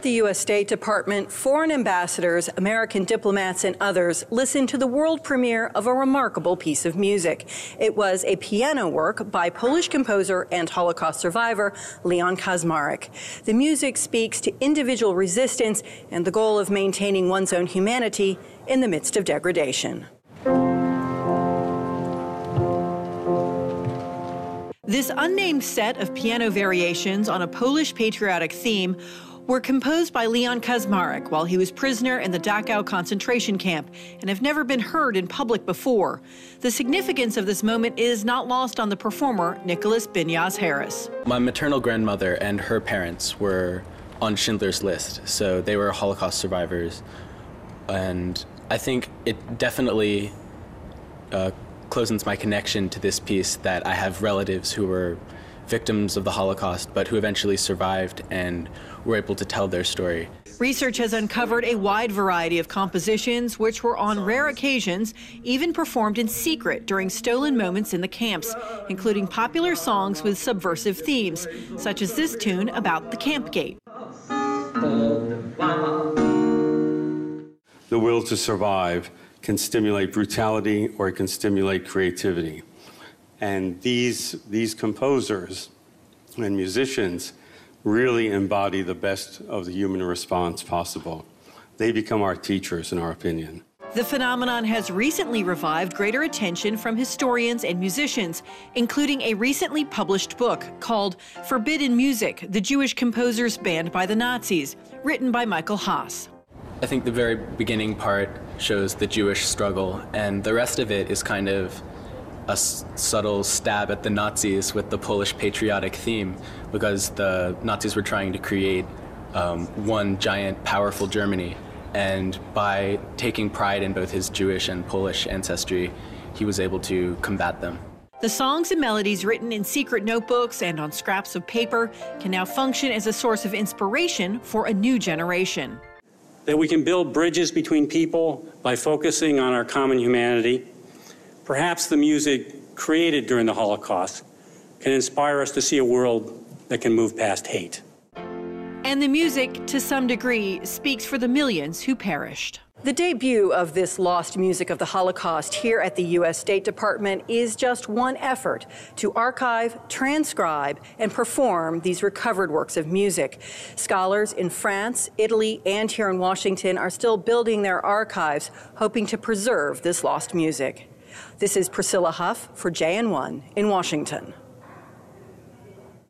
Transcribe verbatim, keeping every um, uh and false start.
at the U S State Department, foreign ambassadors, American diplomats, and others listened to the world premiere of a remarkable piece of music. It was a piano work by Polish composer and Holocaust survivor Leon Kaczmarek. The music speaks to individual resistance and the goal of maintaining one's own humanity in the midst of degradation. This unnamed set of piano variations on a Polish patriotic theme were composed by Leon Kaczmarek while he was prisoner in the Dachau concentration camp and have never been heard in public before. The significance of this moment is not lost on the performer, Nicholas Binyas Harris. My maternal grandmother and her parents were on Schindler's List, so they were Holocaust survivors. And I think it definitely uh, closens my connection to this piece, that I have relatives who were victims of the Holocaust, but who eventually survived and were able to tell their story. Research has uncovered a wide variety of compositions, which were on rare occasions even performed in secret during stolen moments in the camps, including popular songs with subversive themes, such as this tune about the camp gate. The will to survive can stimulate brutality, or it can stimulate creativity. And these, these composers and musicians really embody the best of the human response possible. They become our teachers, in our opinion. The phenomenon has recently revived greater attention from historians and musicians, including a recently published book called Forbidden Music, The Jewish Composers Banned by the Nazis, written by Michael Haas. I think the very beginning part shows the Jewish struggle, and the rest of it is kind of a subtle stab at the Nazis with the Polish patriotic theme, because the Nazis were trying to create um, one giant, powerful Germany. And by taking pride in both his Jewish and Polish ancestry, he was able to combat them. The songs and melodies written in secret notebooks and on scraps of paper can now function as a source of inspiration for a new generation. That we can build bridges between people by focusing on our common humanity. Perhaps the music created during the Holocaust can inspire us to see a world that can move past hate. And the music, to some degree, speaks for the millions who perished. The debut of this lost music of the Holocaust here at the U S State Department is just one effort to archive, transcribe, and perform these recovered works of music. Scholars in France, Italy, and here in Washington are still building their archives, hoping to preserve this lost music. This is Priscilla Huff for J N one in Washington.